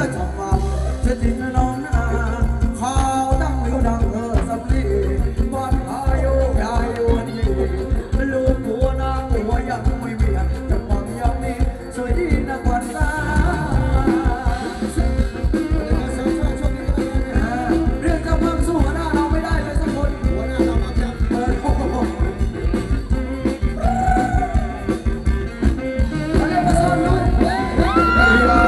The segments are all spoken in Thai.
ละจับมาเธอทิ้งน้องนาข้าวดังหลิวดังเธอสับลีบ้านอายุยายวันนี้ลูกหัวนางหัวยังไม่เบียดจะฟังยังนี้สวยดีนะกว่าตาเรื่องกำลังสู้หัวหน้าเราไม่ได้เลยสักคนหัวหน้าเรามาจับเปิดโอ้โหอะไรมาสอนลูกแล้วมา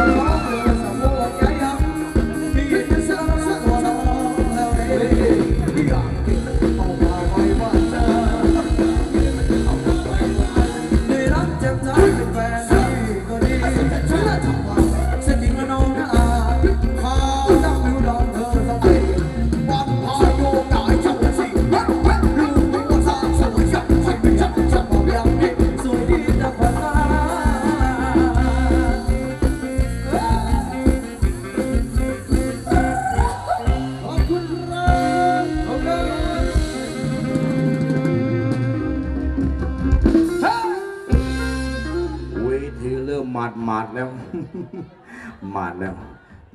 แล้ว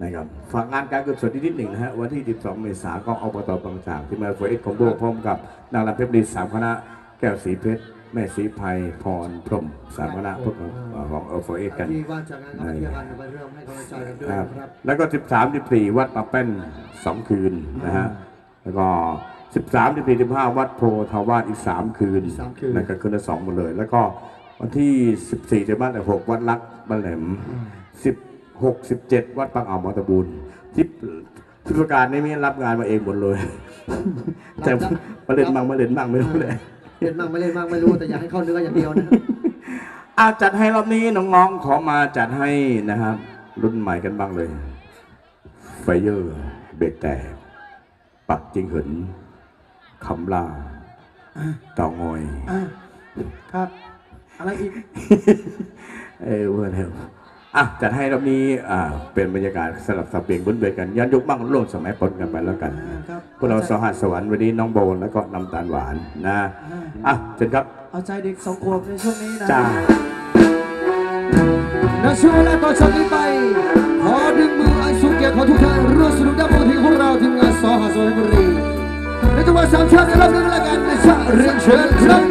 นะครับฝากงานการเกิดสดนิดหนึ่งนะฮะวันที่12เมษายนก็เอาประตอบางจากที่มาโฟเอสของโบกพร้อมกับนางรำเพชรดี3คณะแก้วสีเพชรแม่สีไพรพรพรหม3คณะพวกของเอาโฟเอสกันแล้วก็13-14วัดปะแป้น2คืนนะฮะแล้วก็13-15วัดโพธาวาสอีก3คืนนะครับคืนละ2หมดเลยแล้วก็วันที่14จะบ้านแต่6วัดรักบ้านแหลม16-17วัดปากอ่าวมอตะบูนที่ประกาศในนี้รับงานมาเองหมดเลยแต่ประเด็นบางประเด็นบางไม่รู้เลยเล่นบางไม่เล่นบางไม่รู้แต่อยากให้เข้าเนื้ออย่างเดียวนะอาจัดให้รอบนี้น้องๆขอมาจัดให้นะครับรุ่นใหม่กันบ้างเลยไฟเยอร์เบรกแตกปักจิงเหินคำลาเต่างอยครับอะไรอีกเวอร์เทลจัดให้รอบนี้เป็นบรรยากาศสลับสับเปลี่ยนวนเวียนกันย้อนยุคบ้างร่วมสมัยปนกันไปแล้วกันพวกเราสหัสสวรรค์วันนี้น้องโบนแล้วก็น้ำตาลหวานนะเชิญครับเอาใจเด็กสองขวบในช่วงนี้นะในช่วงเวลาต่อจากนี้ไปขอดึงมืออันสุดเกียรติของทุกท่านร่วมสนุกด้านบนที่ของเราทีมงานสหัสสวรรค์บุรีในจังหวัดสามชาติรับเงินรางวัลในชาติเรียนเชิญครับ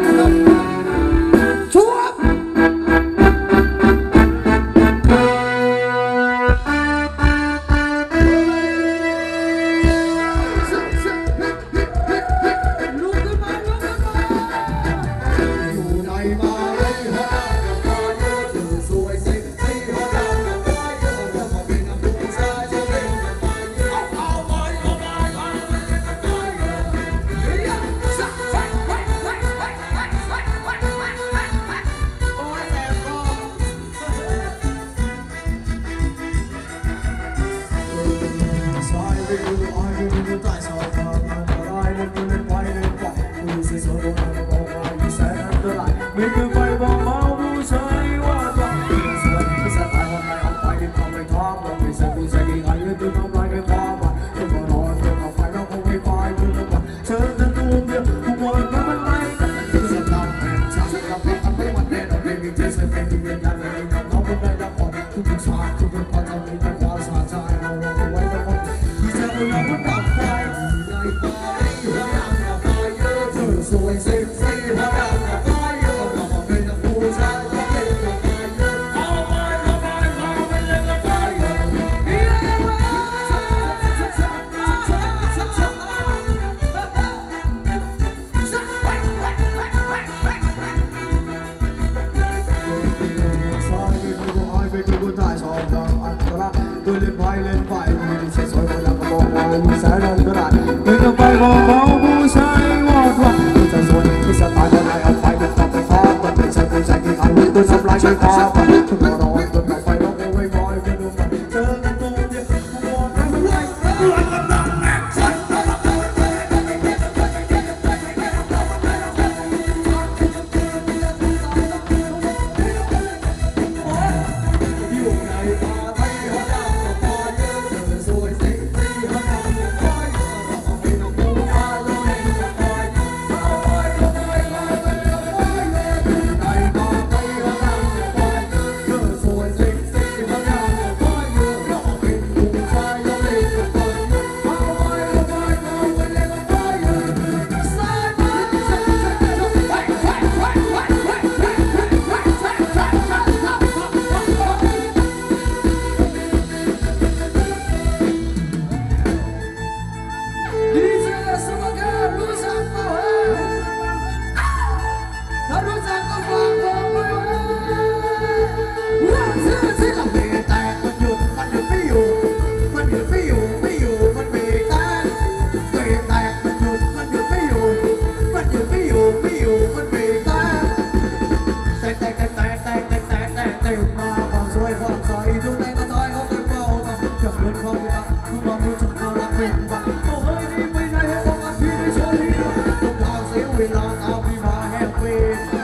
I'll be my happy.